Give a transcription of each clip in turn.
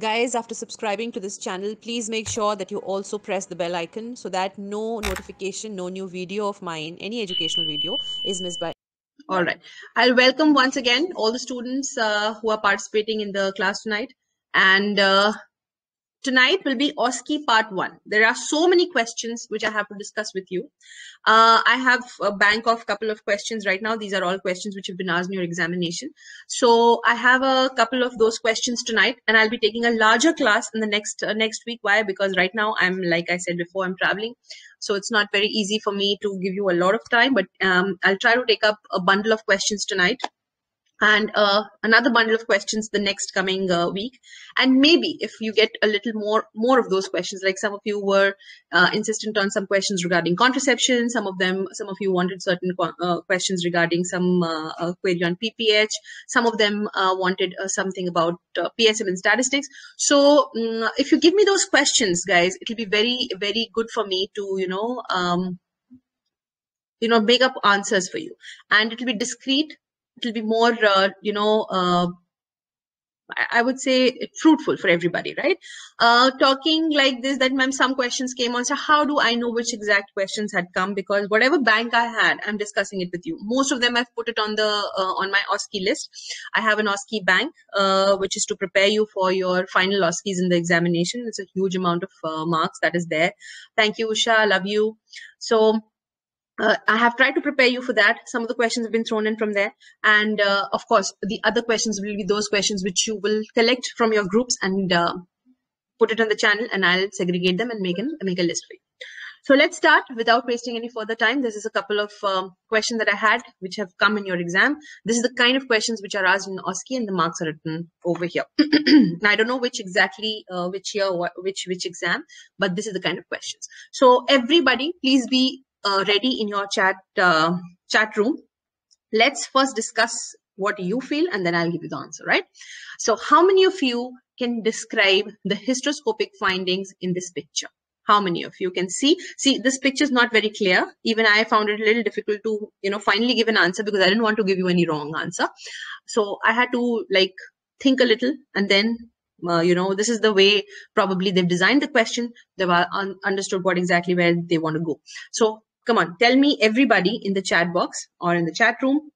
Guys, after subscribing to this channel, please make sure that you also press the bell icon so that no notification, no new video of mine, any educational video is missed by. All right. I'll welcome once again all the students who are participating in the class tonight. And tonight will be OSCE part 1. There are so many questions which I have to discuss with you. I have a bank of couple of questions right now. These are all questions which have been asked in your examination. So I have a couple of those questions tonight, and I'll be taking a larger class in the next week. Why? Because right now I'm, like I said before, I'm traveling. So it's not very easy for me to give you a lot of time, but I'll try to take up a bundle of questions tonight. And another bundle of questions the next coming week. And maybe if you get a little more of those questions, like some of you were insistent on some questions regarding contraception, some of you wanted certain questions regarding some query on PPH, some of them wanted something about PSM and statistics. So if you give me those questions, guys, it'll be very, very good for me to, make up answers for you. And it'll be discreet. It'll be more, I would say fruitful for everybody, right? Talking like this, that ma'am, some questions came on. So how do I know which exact questions had come? Because whatever bank I had, I'm discussing it with you. Most of them I've put it on the on my OSCE list. I have an OSCE bank, which is to prepare you for your final OSCEs in the examination. It's a huge amount of marks that is there. Thank you, Usha. I love you. So. I have tried to prepare you for that. Some of the questions have been thrown in from there. And of course, the other questions will be those questions which you will collect from your groups and put it on the channel, and I'll segregate them and make a list for you. So let's start without wasting any further time. This is a couple of questions that I had which have come in your exam. This is the kind of questions which are asked in OSCE, and the marks are written over here. I don't know which exactly, which year, which exam, but this is the kind of questions. So everybody, please be ready in your chat room. Let's first discuss what you feel, and then I'll give you the answer, right? So how many of you can describe the hysteroscopic findings in this picture? How many of you can see? See, this picture is not very clear. Even I found it a little difficult to, finally give an answer, because I didn't want to give you any wrong answer. So I had to think a little, and then this is the way probably they've designed the question. They've understood what exactly where they want to go. So come on, tell me, everybody in the chat box or in the chat room,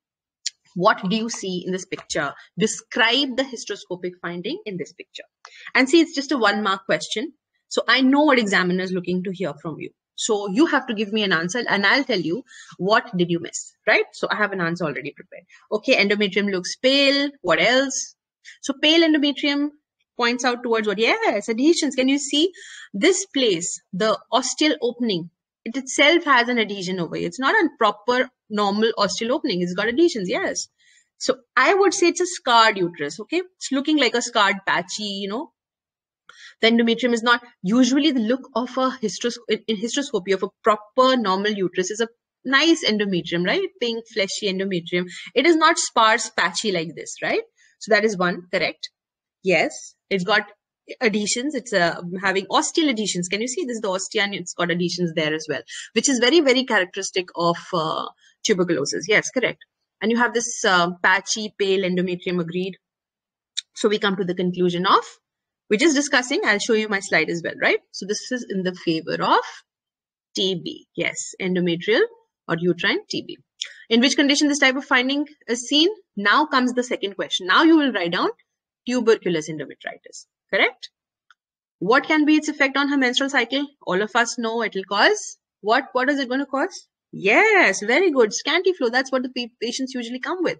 what do you see in this picture? Describe the hysteroscopic finding in this picture. And see, it's just a 1-mark question. So I know what examiner is looking to hear from you. So you have to give me an answer, and I'll tell you what did you miss, right? So I have an answer already prepared. Okay, endometrium looks pale. What else? So pale endometrium points out towards what? Yes, adhesions. Can you see this place, the ostial opening? It itself has an adhesion over here. It's not a proper normal ostial opening. It's got adhesions, yes. So I would say it's a scarred uterus, okay? It's looking like a scarred, patchy, The endometrium is not usually the look of a hysteroscopy of a proper normal uterus. Is a nice endometrium, right? Pink, fleshy endometrium. It is not sparse, patchy like this, right? So that is one, correct. Yes, it's got adhesions. It's having ostial adhesions. Can you see this is the ostia, and it's got adhesions there as well, which is very, very characteristic of tuberculosis. Yes, correct. And you have this patchy, pale endometrium, agreed. So we come to the conclusion of, we're just discussing, I'll show you my slide as well, right? So this is in the favor of TB. Yes, endometrial or uterine TB. In which condition this type of finding is seen? Now comes the second question. Now you will write down tuberculous endometritis, correct? What can be its effect on her menstrual cycle? All of us know it will cause, what is it going to cause? Yes, very good. Scanty flow, that's what the patients usually come with,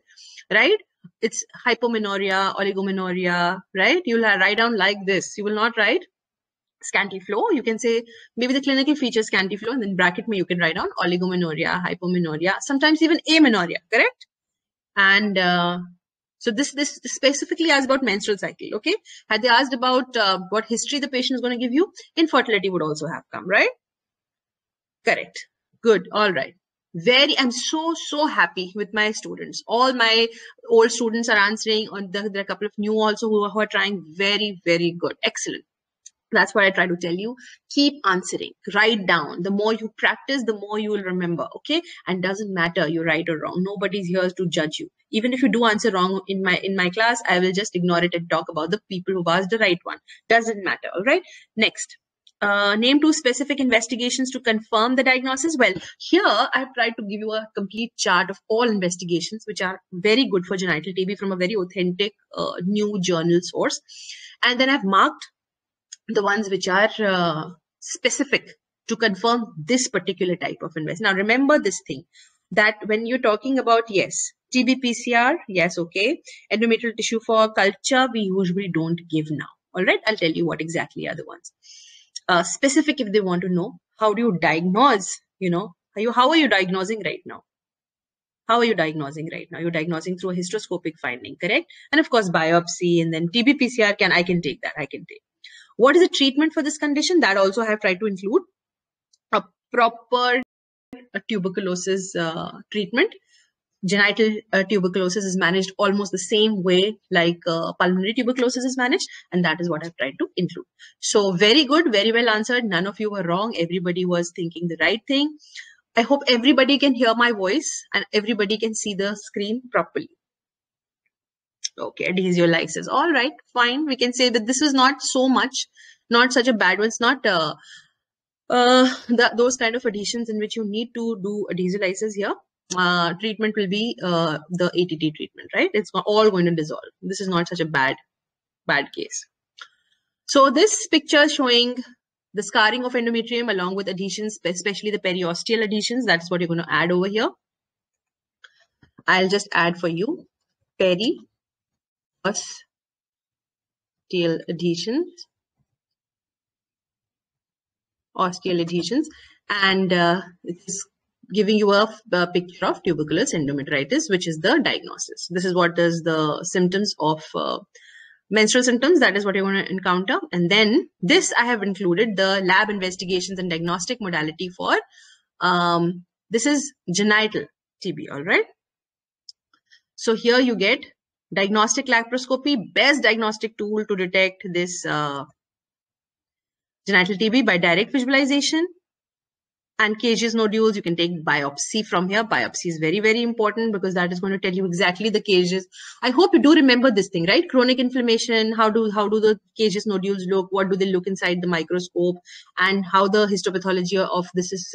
right? It's hypomenorrhea, oligomenorrhea, right? You'll write down like this. You will not write scanty flow. You can say maybe the clinical feature scanty flow, and then bracket me, you can write down oligomenorrhea, hypomenorrhea, sometimes even amenorrhea, correct? And, so this specifically asked about menstrual cycle, okay? Had they asked about what history the patient is going to give you, infertility would also have come, right? Correct. Good. All right. I'm so, so happy with my students. All my old students are answering. There are a couple of new also who are trying very, very good. Excellent. That's what I try to tell you. Keep answering. Write down. The more you practice, the more you will remember. Okay? And doesn't matter you're right or wrong. Nobody's here to judge you. Even if you do answer wrong in my class, I will just ignore it and talk about the people who asked the right one. Doesn't matter. All right? Next. Name two specific investigations to confirm the diagnosis. Well, here I've tried to give you a complete chart of all investigations, which are very good for genital TB from a very authentic new journal source. And then I've marked the ones which are specific to confirm this particular type of investigation. Now, remember this thing, that when you're talking about, yes, TB PCR, yes, okay, endometrial tissue for culture, we usually don't give now. All right, I'll tell you what exactly are the ones. Specific if they want to know, how do you diagnose, you know, how are you diagnosing right now? How are you diagnosing right now? You're diagnosing through a hysteroscopic finding, correct? And of course, biopsy, and then TB PCR, I can take. What is the treatment for this condition? That also I have tried to include a proper tuberculosis treatment. Genital tuberculosis is managed almost the same way like pulmonary tuberculosis is managed, and that is what I've tried to include. So very good, very well answered. None of you were wrong. Everybody was thinking the right thing. I hope everybody can hear my voice and everybody can see the screen properly. Okay, adhesiolysis. All right, fine. We can say that this is not so much, not such a bad one. It's not those kind of adhesions in which you need to do adhesiolysis here. Treatment will be the ATT treatment, right? It's all going to dissolve. This is not such a bad case. So this picture showing the scarring of endometrium along with adhesions, especially the periosteal adhesions. That's what you're going to add over here. I'll just add for you periosteal adhesions, osteal adhesions, and it's giving you a picture of tuberculous endometritis, which is the diagnosis. This is what is the symptoms of menstrual symptoms. That is what you're going to encounter. And then this I have included, the lab investigations and diagnostic modality for, this is genital TB, all right? So here you get diagnostic laparoscopy, best diagnostic tool to detect this genital TB by direct visualization. And Cage's nodules, you can take biopsy from here. Biopsy is very, very important because that is going to tell you exactly the Cage's. I hope you do remember this thing, right? Chronic inflammation, how do the Cage's nodules look? What do they look inside the microscope? And how the histopathology of this is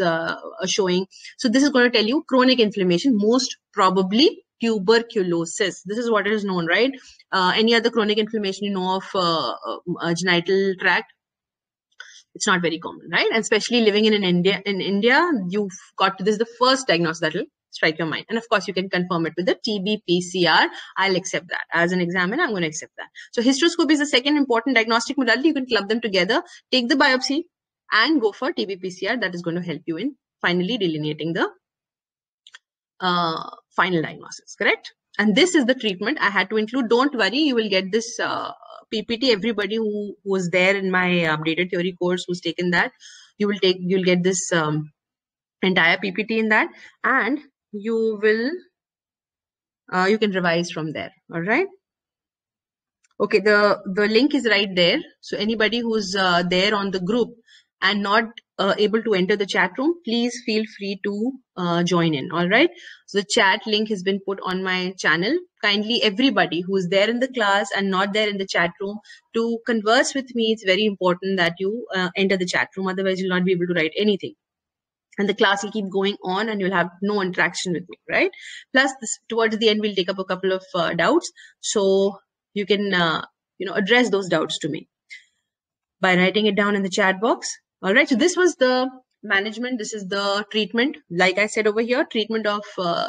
showing. So this is going to tell you chronic inflammation, most probably tuberculosis. This is what is known, right? Any other chronic inflammation you know of genital tract? It's not very common, right? And especially living in India, you've got this is the first diagnosis that will strike your mind. And of course, you can confirm it with the TB PCR. I'll accept that. As an examiner, I'm going to accept that. So hysteroscopy is the second important diagnostic modality. You can club them together, take the biopsy and go for TB PCR. That is going to help you in finally delineating the final diagnosis, correct? And this is the treatment I had to include. Don't worry, you will get this PPT. Everybody who was there in my updated theory course who's taken that, you'll get this entire PPT in that, and you will you can revise from there. All right. Okay, the link is right there. So anybody who's there on the group and not able to enter the chat room, please feel free to join in. All right. So the chat link has been put on my channel. Kindly, everybody who is there in the class and not there in the chat room, to converse with me. It's very important that you enter the chat room. Otherwise, you'll not be able to write anything. And the class will keep going on and you'll have no interaction with me, right? Plus, towards the end, we'll take up a couple of doubts. So you can, address those doubts to me by writing it down in the chat box. All right, so this was the management. This is the treatment. Like I said over here, treatment of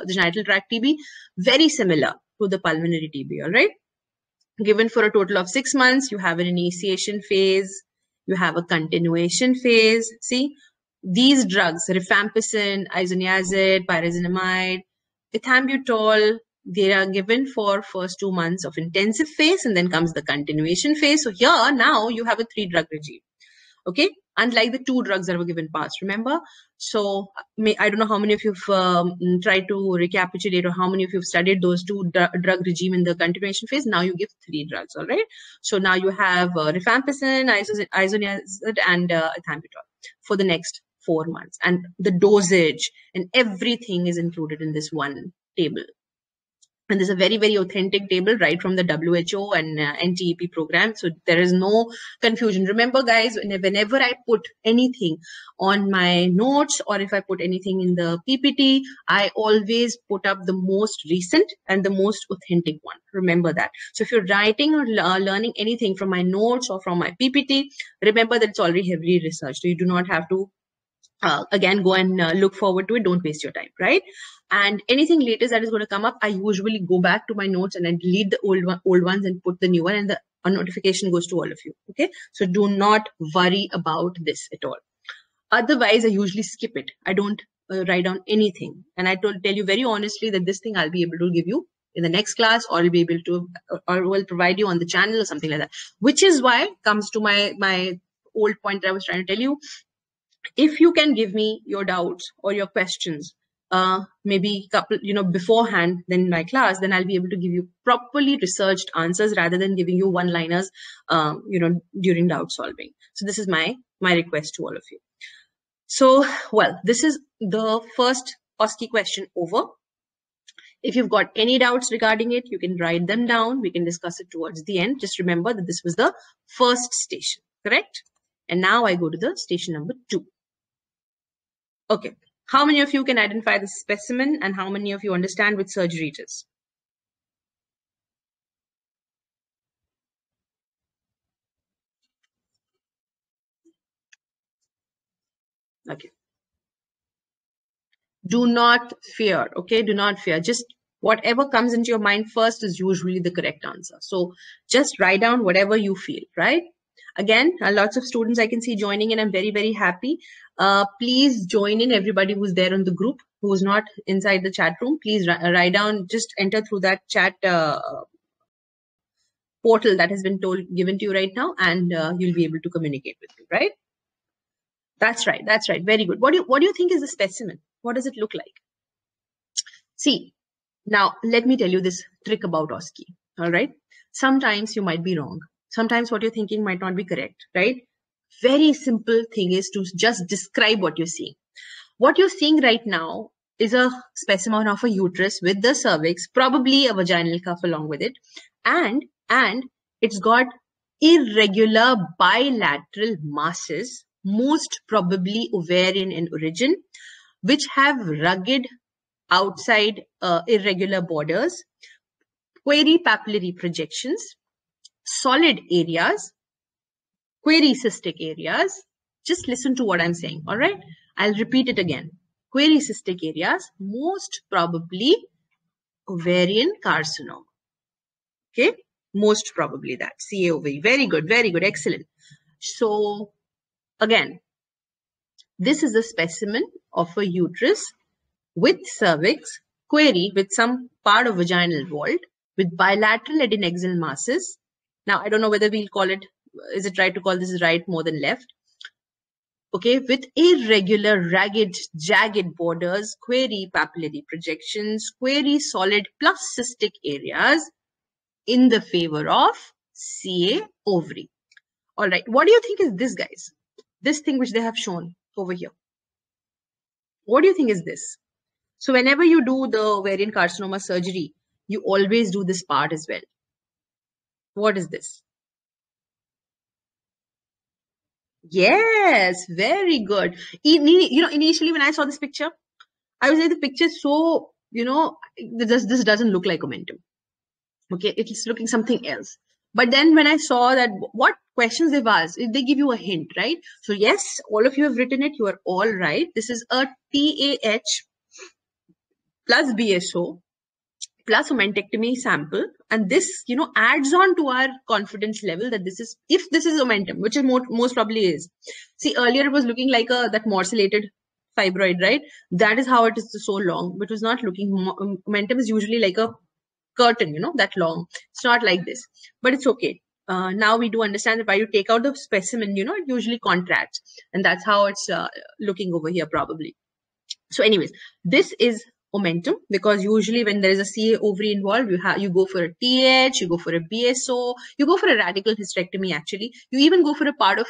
genital tract TB, very similar to the pulmonary TB, all right? Given for a total of 6 months, you have an initiation phase, you have a continuation phase. See, these drugs, rifampicin, isoniazid, pyrazinamide, ethambutol, they are given for first 2 months of intensive phase, and then comes the continuation phase. So here now you have a 3-drug regime. Okay, unlike the two drugs that were given past, remember? So I don't know how many of you have tried to recapitulate or how many of you have studied those two drug regime in the continuation phase. Now you give three drugs, all right? So now you have rifampicin, isoniazid, and ethambutol for the next 4 months. And the dosage and everything is included in this one table. And there's a very, very authentic table right from the WHO and NTEP program. So there is no confusion. Remember, guys, whenever I put anything on my notes or if I put anything in the PPT, I always put up the most recent and the most authentic one. Remember that. So if you're writing or learning anything from my notes or from my PPT, remember that it's already heavily researched. So you do not have to, again, go and look forward to it. Don't waste your time, right? And anything latest that is going to come up, I usually go back to my notes and I delete the old ones and put the new one, and the notification goes to all of you. Okay, so do not worry about this at all. Otherwise, I usually skip it. I don't write down anything, and I don't tell you very honestly that this thing I'll be able to give you in the next class, or I'll be able to, or will provide you on the channel or something like that. Which is why it comes to my old point that I was trying to tell you. If you can give me your doubts or your questions, maybe couple, you know, beforehand than my class, then I'll be able to give you properly researched answers rather than giving you one-liners, you know, during doubt solving. So this is my request to all of you. So, well, this is the first OSCE question over. If you've got any doubts regarding it, you can write them down. We can discuss it towards the end. Just remember that this was the first station, correct? And now I go to the station number 2. Okay. How many of you can identify the specimen and how many of you understand which surgery it is? Okay. Do not fear, okay? Do not fear. Just whatever comes into your mind first is usually the correct answer. So just write down whatever you feel, right? Again, lots of students I can see joining and I'm very, very happy. Please join in, everybody who's there on the group, who's not inside the chat room. Please write down, just enter through that chat portal that has been given to you right now, and you'll be able to communicate with me, right? That's right. That's right. Very good. What do you think is the specimen? What does it look like? See, now let me tell you this trick about OSCE, all right? Sometimes you might be wrong. Sometimes what you're thinking might not be correct, right? Very simple thing is to just describe what you're seeing. What you're seeing right now is a specimen of a uterus with the cervix, probably a vaginal cuff along with it. And it's got irregular bilateral masses, most probably ovarian in origin, which have rugged outside irregular borders, queripapillary projections, solid areas, quericystic areas. Just listen to what I'm saying, all right? I'll repeat it again. Quericystic areas, most probably ovarian carcinoma. Okay, most probably that, CA ovary. Very good, excellent. So again, this is a specimen of a uterus with cervix, query with some part of vaginal vault, with bilateral adnexal masses. Now, I don't know whether we'll call it, is it right to call this right more than left? Okay, with irregular, ragged, jagged borders, queripapillary projections, querisolid plus cystic areas in the favor of CA ovary. All right, what do you think is this, guys? This thing which they have shown over here. What do you think is this? So whenever you do the ovarian carcinoma surgery, you always do this part as well. What is this? Yes, very good. You know, initially when I saw this picture, I was like, the picture is so, you know, this doesn't look like omentum. Okay, it's looking something else. But then when I saw that what questions they've asked, they give you a hint, right? So yes, all of you have written it. You are all right. This is a TAH plus BSO plus omentectomy sample, and this, you know, adds on to our confidence level that this is, if this is omentum, which is most probably is. See, earlier it was looking like that morcellated fibroid, right? That is how it is so long, but it was not looking, omentum is usually like a curtain, you know, that long. It's not like this, but it's okay. now we do understand that by you take out the specimen, you know, it usually contracts, and that's how it's looking over here probably. So anyways, this is omentum, because usually when there is a CA ovary involved, you go for a TH, you go for a BSO, you go for a radical hysterectomy actually. You even go for a part of,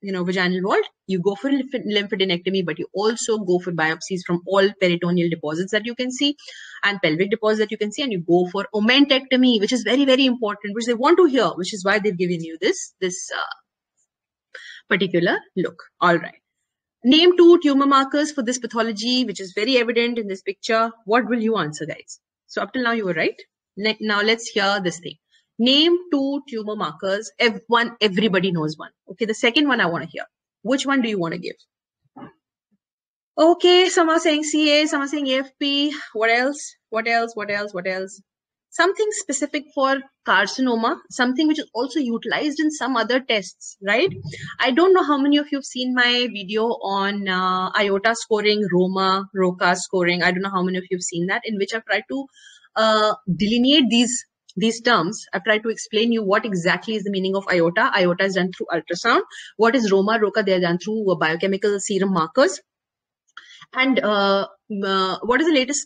you know, vaginal wall. You go for lymphadenectomy, but you also go for biopsies from all peritoneal deposits that you can see and pelvic deposits that you can see. And you go for omentectomy, which is very, very important, which they want to hear, which is why they've given you this particular look. All right. Name two tumor markers for this pathology, which is very evident in this picture. What will you answer, guys? So up till now, you were right. Now let's hear this thing. Name two tumor markers. F1, everybody knows one. Okay, the second one I want to hear. Which one do you want to give? Okay, some are saying CA, some are saying AFP. What else? What else? What else? What else? Something specific for carcinoma, something which is also utilized in some other tests, right? I don't know how many of you have seen my video on IOTA scoring, ROMA, ROCA scoring. I don't know how many of you have seen that, in which I've tried to delineate these terms. I've tried to explain you what exactly is the meaning of IOTA. IOTA is done through ultrasound. What is ROMA, ROCA? They're done through biochemical serum markers. And what is the latest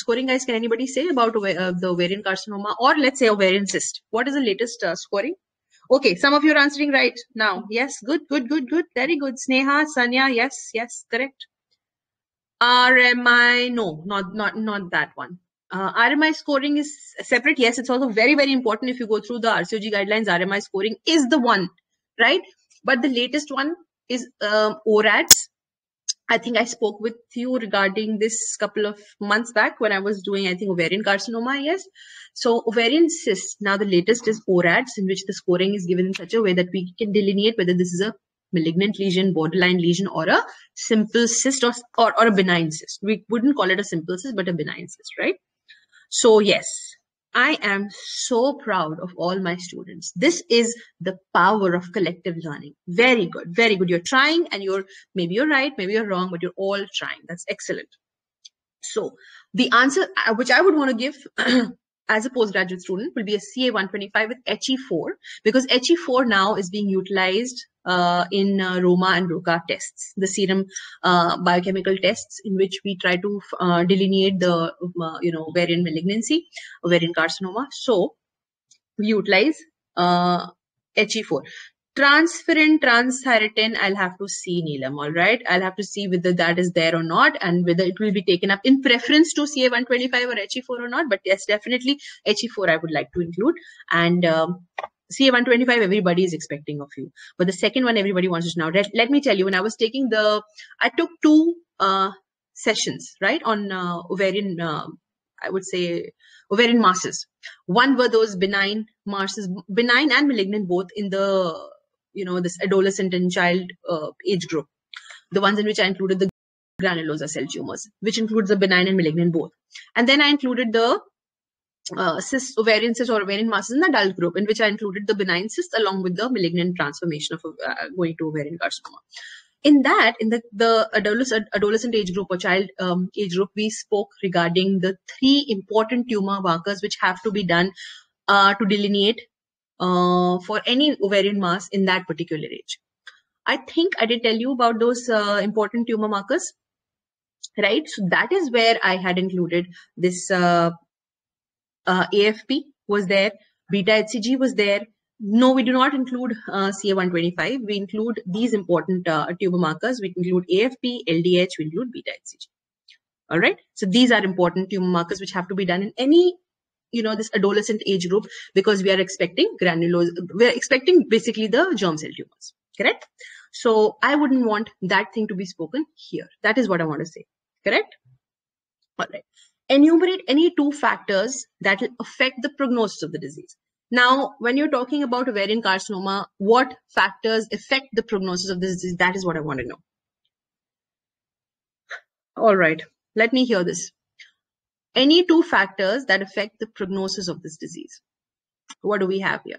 scoring, guys? Can anybody say about the ovarian carcinoma, or let's say ovarian cyst? What is the latest scoring? Okay, some of you are answering right now. Yes, good, good, good, good. Very good. Sneha, Sanya, yes, yes, correct. RMI, no, not that one. RMI scoring is separate. Yes, it's also very, very important. If you go through the RCOG guidelines, RMI scoring is the one, right? But the latest one is ORADS. I think I spoke with you regarding this couple of months back when I was doing, I think, ovarian carcinoma, yes. So ovarian cysts, now the latest is ORADS, in which the scoring is given in such a way that we can delineate whether this is a malignant lesion, borderline lesion, or a simple cyst, or a benign cyst. We wouldn't call it a simple cyst, but a benign cyst, right? So yes, I am so proud of all my students. This is the power of collective learning. Very good. Very good. You're trying, and maybe you're right, maybe you're wrong, but you're all trying. That's excellent. So the answer which I would want to give as a postgraduate student will be a CA-125 with HE4, because HE4 now is being utilized in ROMA and ROCA tests, the serum biochemical tests, in which we try to delineate the ovarian malignancy, ovarian carcinoma. So we utilize HE4. Transferrin, transthyretin, I'll have to see, Neelam, all right? I'll have to see whether that is there or not, and whether it will be taken up in preference to CA-125 or HE4 or not. But yes, definitely HE4 I would like to include. And CA-125, everybody is expecting of you. But the second one, everybody wants to know. Let me tell you, when I was taking I took two sessions, right, on ovarian, I would say, ovarian masses. One were those benign masses, benign and malignant, both in the, this adolescent and child age group. The ones in which I included the granulosa cell tumors, which includes the benign and malignant both. And then I included the ovarian cysts or ovarian masses in the adult group, in which I included the benign cysts along with the malignant transformation of going to ovarian carcinoma. In that, in the adolescent age group or child age group, we spoke regarding the three important tumor markers which have to be done to delineate for any ovarian mass in that particular age. I think I did tell you about those important tumor markers, right? So that is where I had included this AFP was there, beta-HCG was there. No, we do not include CA-125. We include these important tumor markers. We include AFP, LDH, we include beta-HCG. All right. So these are important tumor markers which have to be done in any, this adolescent age group, because we are expecting granulosa. We're expecting basically the germ cell tumors. Correct. So I wouldn't want that thing to be spoken here. That is what I want to say. Correct. All right. Enumerate any two factors that will affect the prognosis of the disease. Now, when you're talking about ovarian carcinoma, what factors affect the prognosis of this disease? That is what I want to know. All right, let me hear this. Any two factors that affect the prognosis of this disease. What do we have here?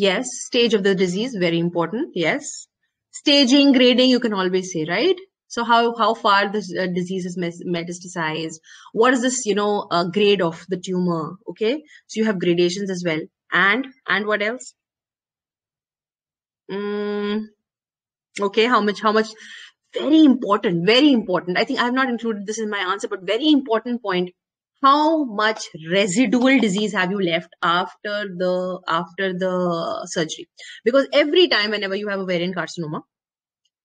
Yes. Stage of the disease, very important. Yes. Staging, grading, you can always say, right? So how far the disease is metastasized? What is this, grade of the tumor? Okay. So you have gradations as well. And what else? Okay. How much? Very important. Very important. I think I have not included this in my answer, but very important point. How much residual disease have you left after the surgery? Because every time, whenever you have ovarian carcinoma,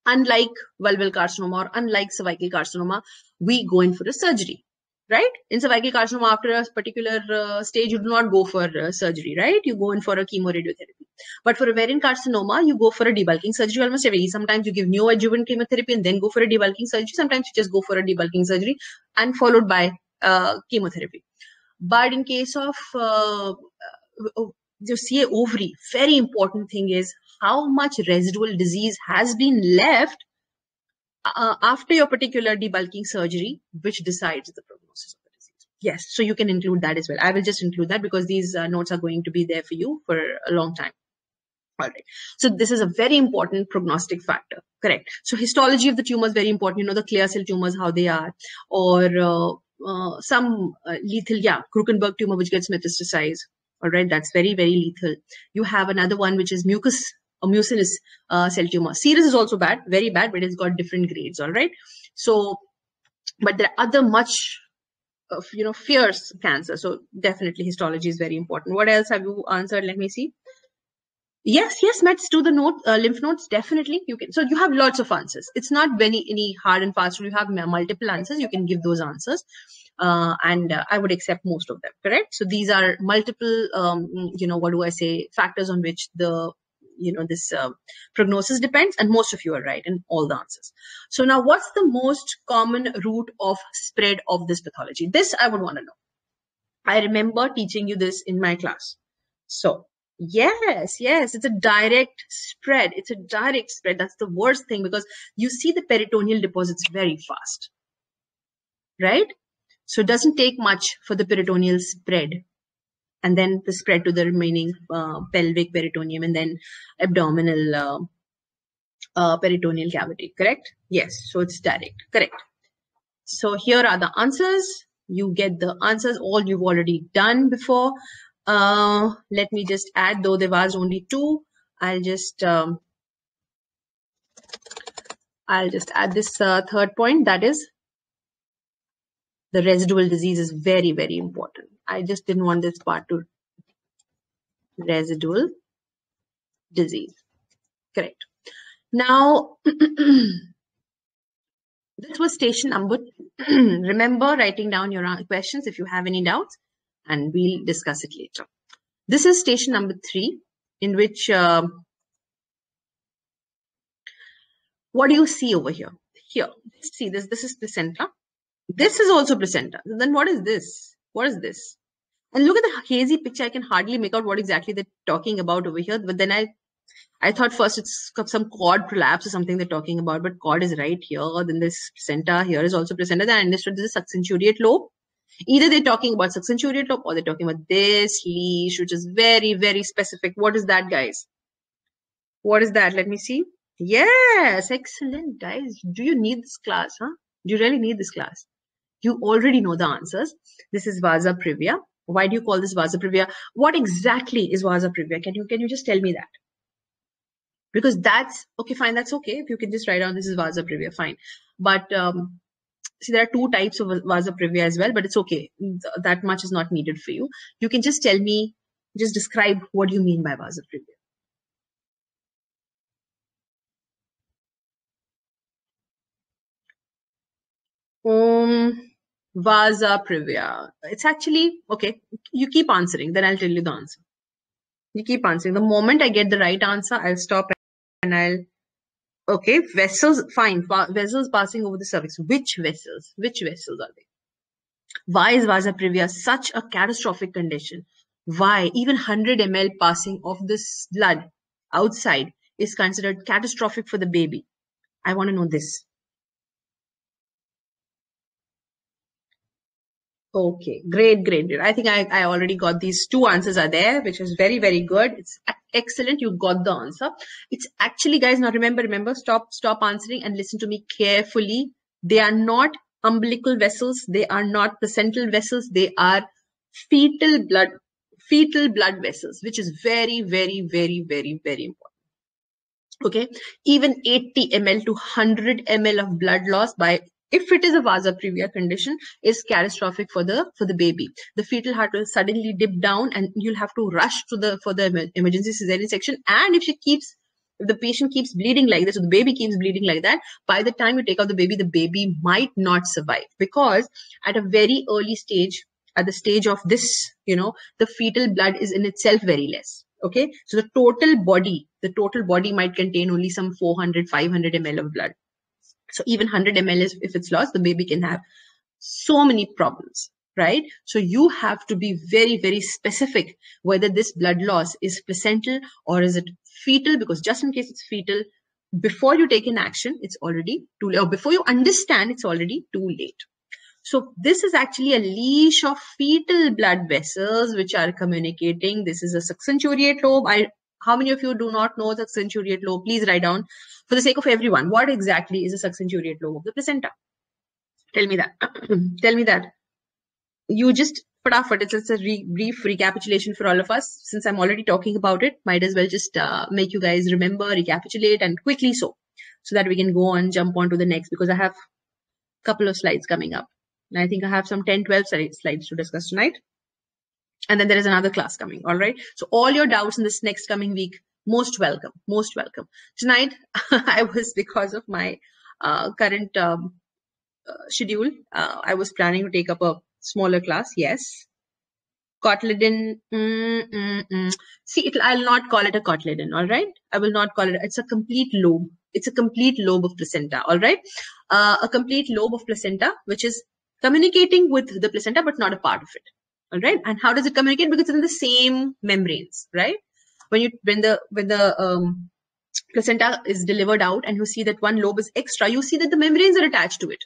unlike vulval carcinoma or unlike cervical carcinoma, we go in for a surgery, right? In cervical carcinoma, after a particular stage, you do not go for surgery, right? You go in for a chemoradiotherapy. But for ovarian carcinoma, you go for a debulking surgery almost every day. Sometimes you give neoadjuvant chemotherapy and then go for a debulking surgery. Sometimes you just go for a debulking surgery and followed by chemotherapy. But in case of the CA ovary, very important thing is how much residual disease has been left after your particular debulking surgery, which decides the prognosis of the disease. Yes, so you can include that as well. I will just include that because these notes are going to be there for you for a long time. All right. So this is a very important prognostic factor. Correct. So histology of the tumor is very important. You know, the clear cell tumors, how they are, or lethal, yeah, Krukenberg tumor, which gets metastasized. All right, that's very, very lethal. You have another one, which is mucus or mucinous cell tumor. Serous is also bad, very bad, but it's got different grades. All right. So, but there are other much, fierce cancer. So definitely histology is very important. What else have you answered? Let me see. Yes, Mets, do the note, lymph nodes, definitely you can. So you have lots of answers. It's not any hard and fast. You have multiple answers. You can give those answers. And I would accept most of them, correct? So these are multiple, factors on which the, this prognosis depends. And most of you are right in all the answers. So now what's the most common route of spread of this pathology? This I would want to know. I remember teaching you this in my class. So. Yes, it's a direct spread. It's a direct spread. That's the worst thing because you see the peritoneal deposits very fast, right? So it doesn't take much for the peritoneal spread and then the spread to the remaining pelvic peritoneum and then abdominal peritoneal cavity, correct? Yes, so it's direct, correct. So here are the answers. You get the answers, all you've already done before. Let me just add, though there was only two, I'll just add this third point, that is the residual disease is very, very important. I just didn't want this part to residual disease. Correct. Now, this was station number 2. Remember writing down your questions if you have any doubts. And we'll discuss it later. This is station number 3, in which, what do you see over here? Here, see this, this is placenta. This is also placenta. Then what is this? What is this? And look at the hazy picture. I can hardly make out what exactly they're talking about over here. But then I thought first it's some cord prolapse or something they're talking about. But cord is right here. Then this placenta here is also placenta. Then I understood this is succinturiate lobe. Either they're talking about succinturiate lobe or they're talking about this leash, which is very, very specific. What is that, guys? What is that? Let me see. Yes, excellent, guys. Do you need this class, huh? Do you really need this class? You already know the answers. This is vasa previa. Why do you call this vasa previa? What exactly is vasa previa? Can you just tell me that? Because that's, okay, fine, that's okay. If you can just write down this is vasa previa, fine. But, see, there are two types of vasa previa as well, but it's okay. That much is not needed for you. You can just tell me, just describe what you mean by vasa previa. Vasa previa. It's actually, okay, you keep answering, then I'll tell you the answer. You keep answering. The moment I get the right answer, I'll stop and I'll... Okay, vessels, fine. Vessels passing over the cervix. Which vessels? Which vessels are they? Why is vasa previa such a catastrophic condition? Why even 100 ml passing of this blood outside is considered catastrophic for the baby? I want to know this. Okay, great. I think I already got these two answers are there, which is very, very good. It's Excellent, you got the answer. It's actually, guys, now remember, stop answering and listen to me carefully. They are not umbilical vessels, they are not placental vessels, they are fetal blood vessels, which is very, very, very, very, very important. Okay, even 80 ml to 100 ml of blood loss by, if it is a vasoprevia condition, is catastrophic for the baby. The fetal heart will suddenly dip down, and you'll have to rush to the for the emergency cesarean section. And if the patient keeps bleeding like this, or the baby keeps bleeding like that, by the time you take out the baby might not survive, because at a very early stage, at the stage of this, the fetal blood is in itself very less. Okay, so the total body might contain only some 400-500 ml of blood. So even 100 ml, if it's lost, the baby can have so many problems, right? So you have to be very, very specific whether this blood loss is placental or is it fetal, because just in case it's fetal, before you take an action, it's already too late, or before you understand, it's already too late. So this is actually a leash of fetal blood vessels which are communicating. This is a succinuriate lobe. How many of you do not know the succinuriate lobe? Please write down for the sake of everyone. What exactly is a succinuriate lobe of the placenta? Tell me that. Tell me that. You just put off it. It's a brief recapitulation for all of us. Since I'm already talking about it, might as well just make you guys remember, recapitulate, and quickly so that we can go on, jump on to the next, because I have a couple of slides coming up. And I think I have some 10-12 slides to discuss tonight. And then there is another class coming, all right? So all your doubts in this next coming week, most welcome, most welcome. Tonight, I was, because of my current schedule, I was planning to take up a smaller class, yes. Cotyledon, See, I'll not call it a cotyledon, all right? I will not call it, it's a complete lobe. It's a complete lobe of placenta, all right? A complete lobe of placenta, which is communicating with the placenta, but not a part of it. All right. And how does it communicate? Because it's in the same membranes, right? When the placenta is delivered out and you see that one lobe is extra, you see that the membranes are attached to it.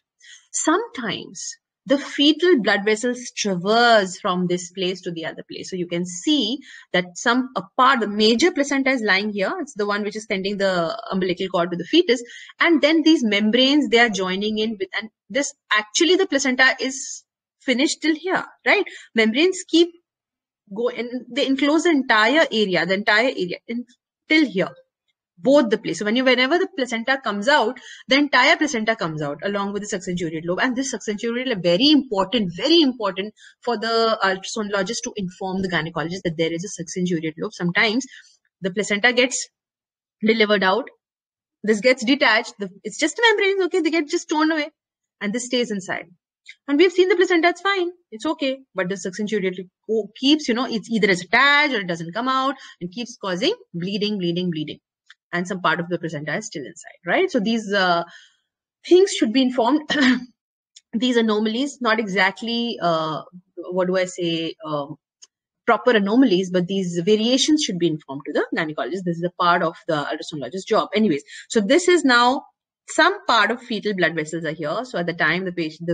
Sometimes the fetal blood vessels traverse from this place to the other place. So you can see that a part, the major placenta is lying here. It's the one which is sending the umbilical cord to the fetus. And then these membranes, they are joining in with, and this actually the placenta is finished till here, right? Membranes keep going, and they enclose the entire area till here, both the place. So whenever the placenta comes out, the entire placenta comes out along with the succinuriate lobe. And this succinuriate lobe, very important for the ultrasoundologist to inform the gynecologist that there is a succinuriate lobe. Sometimes the placenta gets delivered out, this gets detached, it's just membranes, okay, they get just torn away and this stays inside. And we've seen the placenta, it's fine, it's okay. But the succinuriate keeps, it's either it's attached or it doesn't come out and keeps causing bleeding. And some part of the placenta is still inside, right? So these things should be informed. These anomalies, not exactly, proper anomalies, but these variations should be informed to the gynecologist. This is a part of the ultrasoundologist's job. Anyways, so this is now, some part of fetal blood vessels are here. So at the time the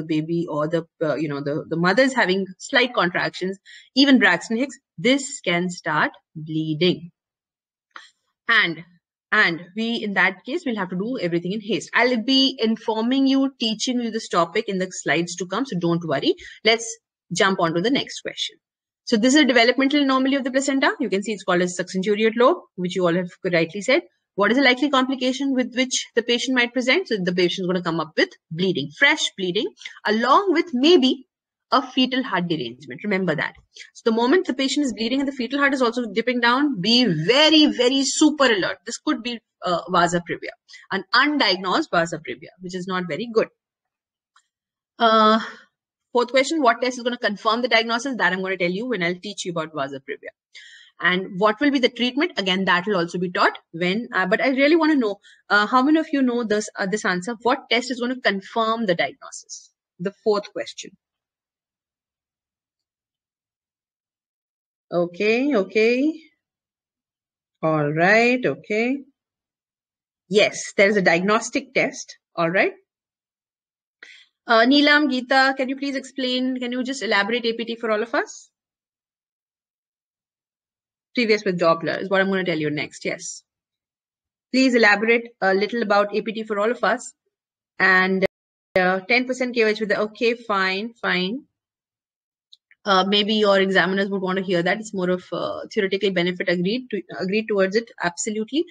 baby or the mother is having slight contractions, even Braxton Hicks, this can start bleeding. And we, in that case, will have to do everything in haste. I'll be informing you, teaching you this topic in the slides to come. So don't worry. Let's jump on to the next question. So this is a developmental anomaly of the placenta. You can see it's called a succinuriate lobe, which you all have rightly said. What is the likely complication with which the patient might present? So the patient is going to come up with bleeding, fresh bleeding, along with maybe a fetal heart derangement. Remember that. So the moment the patient is bleeding and the fetal heart is also dipping down, be very, very super alert. This could be vasoprevia, an undiagnosed vasoprevia, which is not very good. Fourth question, what test is going to confirm the diagnosis? That I'm going to tell you when I'll teach you about vasoprevia. And what will be the treatment? Again, that will also be taught when, but I really want to know, how many of you know this answer? What test is going to confirm the diagnosis? The fourth question. Okay. All right, okay. Yes, there is a diagnostic test. All right. Neelam, Geeta, can you please explain? Can you just elaborate APT for all of us? previous with Doppler is what I'm going to tell you next. Yes. Please elaborate a little about APT for all of us. And 10% KOH with the okay, fine. Maybe your examiners would want to hear that. It's more of a theoretical benefit. Agreed towards it. Absolutely.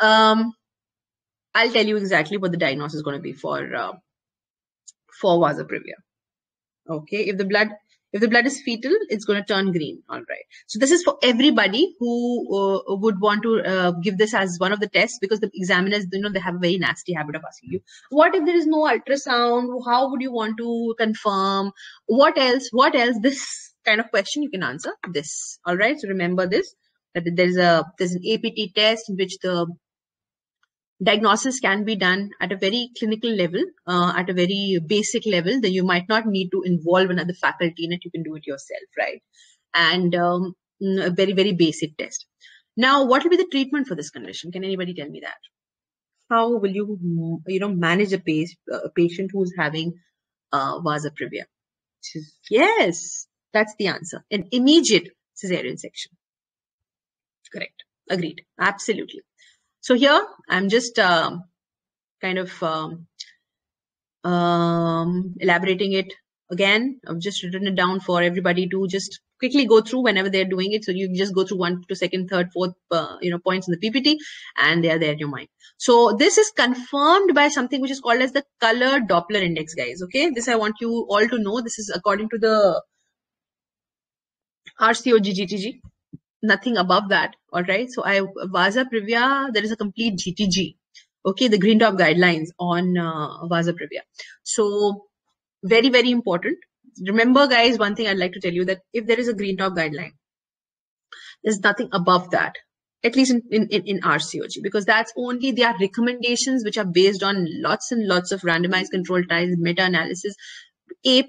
I'll tell you exactly what the diagnosis is going to be for Vasoprevir. Okay. If the blood is fetal, it's going to turn green. All right. So this is for everybody who would want to give this as one of the tests, because the examiners, you know, they have a very nasty habit of asking you, what if there is no ultrasound? How would you want to confirm? What else? What else? This kind of question you can answer this. All right. So remember this, that there's an APT test in which the diagnosis can be done at a very clinical level, at a very basic level, that you might not need to involve another faculty in it. You can do it yourself, right? And a very, very basic test. Now, what will be the treatment for this condition? Can anybody tell me that? How will you, manage a patient who's having Vasoprevir? Yes, that's the answer. An immediate cesarean section. Correct. Agreed. Absolutely. So here I'm just elaborating it again. I've just written it down for everybody to just quickly go through whenever they're doing it. So you just go through 1, 2, 3rd, 4th, points in the PPT, and they are there in your mind. So this is confirmed by something which is called as the color Doppler index, guys. Okay, this I want you all to know. This is according to the RCOG GTG. Nothing above that. All right. So Vasoprevir, there is a complete GTG. Okay. The Green Dot guidelines on Vasoprevir. So very, very important. Remember, guys, one thing I'd like to tell you, that if there is a Green Dot guideline, there's nothing above that, at least in RCOG, because that's only their recommendations, which are based on lots and lots of randomized controlled trials, meta-analysis, A++.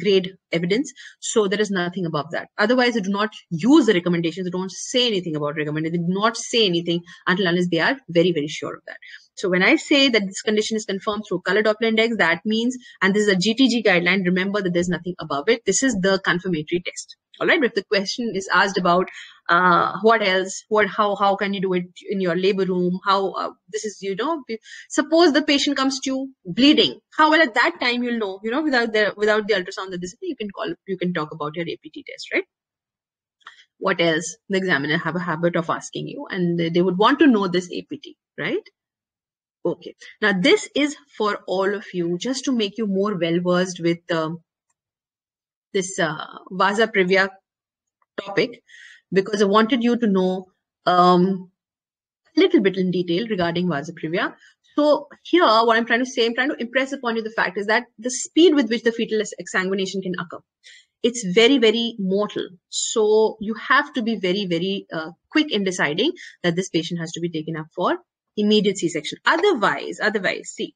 Grade evidence. So there is nothing above that. Otherwise, they do not use the recommendations. They don't say anything about recommendations. They do not say anything unless they are very, very sure of that. So when I say that this condition is confirmed through color Doppler index, that means, and this is a GTG guideline, remember that there's nothing above it. This is the confirmatory test. All right. But if the question is asked about what else, how can you do it in your labor room? How this is, suppose the patient comes to you bleeding. How well at that time you'll know, without the ultrasound, that this you can talk about your APT test, right? What else? The examiner have a habit of asking you, and they would want to know this APT, right? Okay. Now this is for all of you, just to make you more well versed with this Vasoprevir topic, because I wanted you to know a little bit in detail regarding Vasoprevir. So here, what I'm trying to say, I'm trying to impress upon you the fact is that the speed with which the fetal exsanguination can occur, it's very, very mortal. So you have to be very, very quick in deciding that this patient has to be taken up for immediate C-section. Otherwise, see,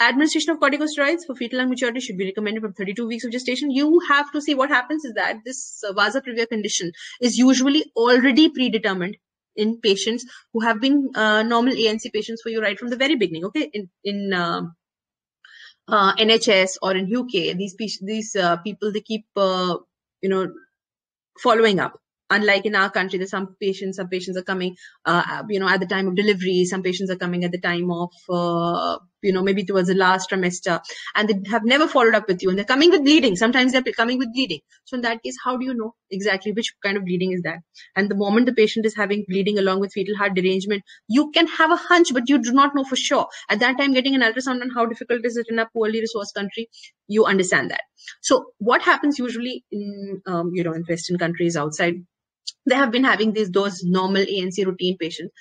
administration of corticosteroids for fetal immaturity should be recommended from 32 weeks of gestation. You have to see what happens is that this Vasoprevir condition is usually already predetermined in patients who have been normal ANC patients for you right from the very beginning. Okay, in NHS or in UK, these people, they keep following up. Unlike in our country, there's some patients are coming, at the time of delivery. Some patients are coming at the time of, maybe towards the last trimester, and they have never followed up with you. And they're coming with bleeding. Sometimes they're coming with bleeding. So in that case, how do you know exactly which kind of bleeding is that? And the moment the patient is having bleeding along with fetal heart derangement, you can have a hunch, but you do not know for sure. At that time, getting an ultrasound on how difficult is it in a poorly resourced country, you understand that. So what happens usually in, in Western countries outside, they have been having those normal ANC routine patients.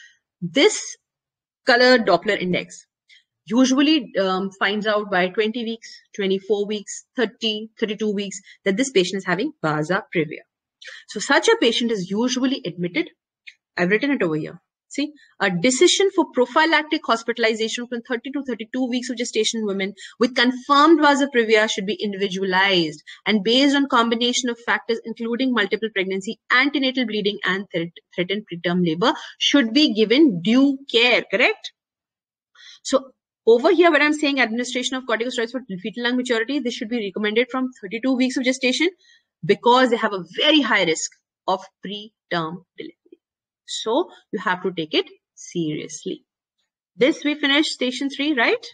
This color Doppler index usually finds out by 20 weeks, 24 weeks, 30, 32 weeks that this patient is having Vasoprevir. So such a patient is usually admitted. I've written it over here. See, a decision for prophylactic hospitalization from 30 to 32 weeks of gestation women with confirmed Vasoprevir should be individualized and based on combination of factors including multiple pregnancy, antenatal bleeding, and threatened preterm labor should be given due care, correct? So over here, when I'm saying administration of corticosteroids for fetal lung maturity, this should be recommended from 32 weeks of gestation because they have a very high risk of preterm delivery. So you have to take it seriously. This we finished station 3, right?